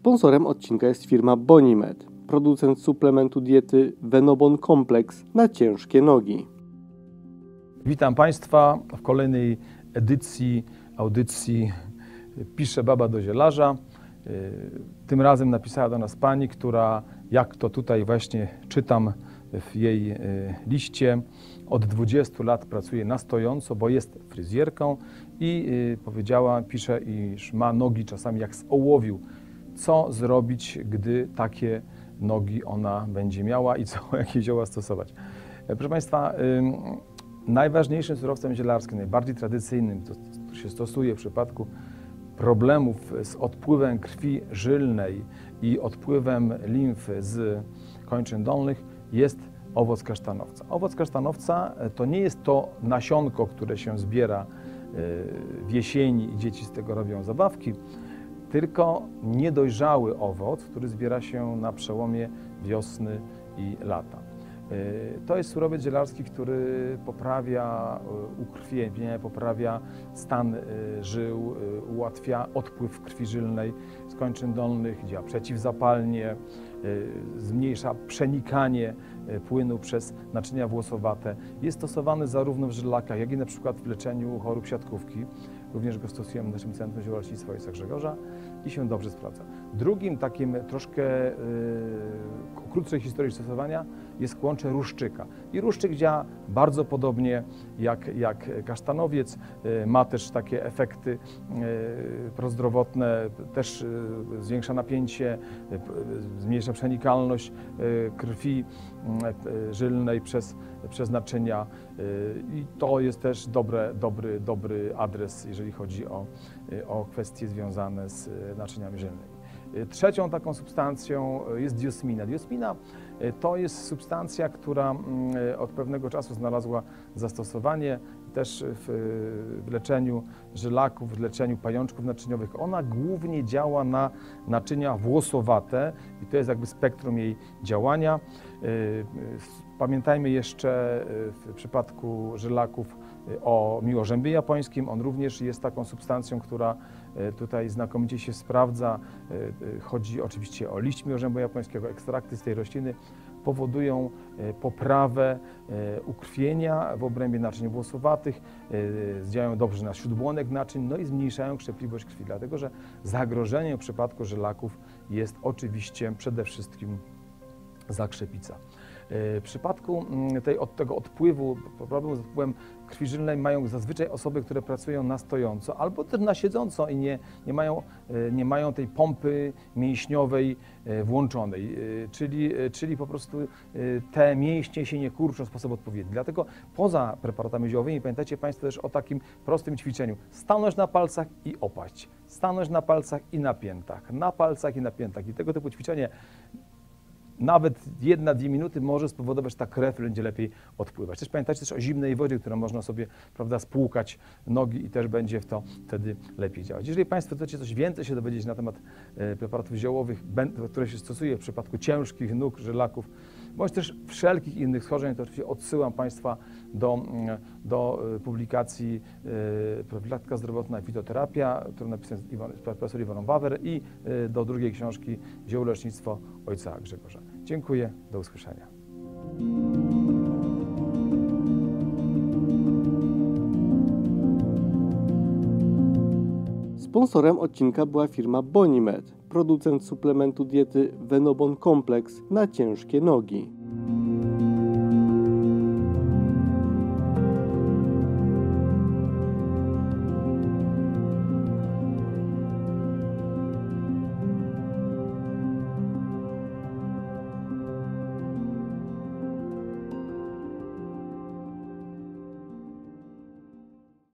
Sponsorem odcinka jest firma Bonimed, producent suplementu diety Venobon Complex na ciężkie nogi. Witam Państwa w kolejnej edycji audycji Pisze baba do zielarza. Tym razem napisała do nas pani, która, jak to tutaj właśnie czytam w jej liście, od 20 lat pracuje na stojąco, bo jest fryzjerką i powiedziała, pisze, iż ma nogi czasami jak z ołowiu. Co zrobić, gdy takie nogi ona będzie miała i jakie zioła stosować? Proszę Państwa, najważniejszym surowcem zielarskim, najbardziej tradycyjnym, to się stosuje w przypadku problemów z odpływem krwi żylnej i odpływem limfy z kończyn dolnych, jest owoc kasztanowca. Owoc kasztanowca to nie jest to nasionko, które się zbiera w jesieni i dzieci z tego robią zabawki, tylko niedojrzały owoc, który zbiera się na przełomie wiosny i lata. To jest surowiec zielarski, który poprawia ukrwienie, poprawia stan żył, ułatwia odpływ krwi żylnej z kończyn dolnych, działa przeciwzapalnie, zmniejsza przenikanie płynu przez naczynia włosowate. Jest stosowany zarówno w żylakach, jak i na przykład w leczeniu chorób siatkówki. Również go stosujemy w naszym Centrum Ziołolecznictwa Ojca Grzegorza i się dobrze sprawdza. Drugim takim troszkę krótszej historii stosowania jest kłącze ruszczyka. I ruszczyk działa bardzo podobnie jak kasztanowiec, ma też takie efekty prozdrowotne, też zwiększa napięcie, zmniejsza przenikalność krwi żylnej przez naczynia i to jest też dobry adres, jeżeli chodzi o kwestie związane z naczyniami żylnymi. Trzecią taką substancją jest diosmina. Diosmina to jest substancja, która od pewnego czasu znalazła zastosowanie też w leczeniu żylaków, w leczeniu pajączków naczyniowych. Ona głównie działa na naczynia włosowate i to jest jakby spektrum jej działania. Pamiętajmy jeszcze w przypadku żylaków o miłorzębie japońskim. On również jest taką substancją, która tutaj znakomicie się sprawdza. Chodzi oczywiście o liść miłorzębu japońskiego. Ekstrakty z tej rośliny powodują poprawę ukrwienia w obrębie naczyń włosowatych, działają dobrze na śródbłonek naczyń, no i zmniejszają krzepliwość krwi, dlatego że zagrożeniem w przypadku żylaków jest oczywiście przede wszystkim zakrzepica. W przypadku tego odpływu, problemu z odpływem krwi żylnej mają zazwyczaj osoby, które pracują na stojąco albo też na siedząco i nie mają tej pompy mięśniowej włączonej, czyli po prostu te mięśnie się nie kurczą w sposób odpowiedni. Dlatego poza preparatami ziołowymi pamiętajcie Państwo też o takim prostym ćwiczeniu. Stanąć na palcach i opaść. Stanąć na palcach i na piętach. Na palcach i na piętach. I tego typu ćwiczenie nawet 1–2 minuty może spowodować, że ta krew będzie lepiej odpływać. Też pamiętajcie też o zimnej wodzie, którą można sobie, prawda, spłukać nogi i też będzie w to wtedy lepiej działać. Jeżeli Państwo chcecie coś więcej się dowiedzieć na temat preparatów ziołowych, które się stosuje w przypadku ciężkich nóg, żylaków, bądź też wszelkich innych schorzeń, to oczywiście odsyłam Państwa do publikacji Profilaktyka zdrowotna i fitoterapia, którą napisał profesor Iwan Wawer, i do drugiej książki Ziołolecznictwo Ojca Grzegorza. Dziękuję, do usłyszenia. Sponsorem odcinka była firma Bonimed, producent suplementu diety Venobon Complex na ciężkie nogi.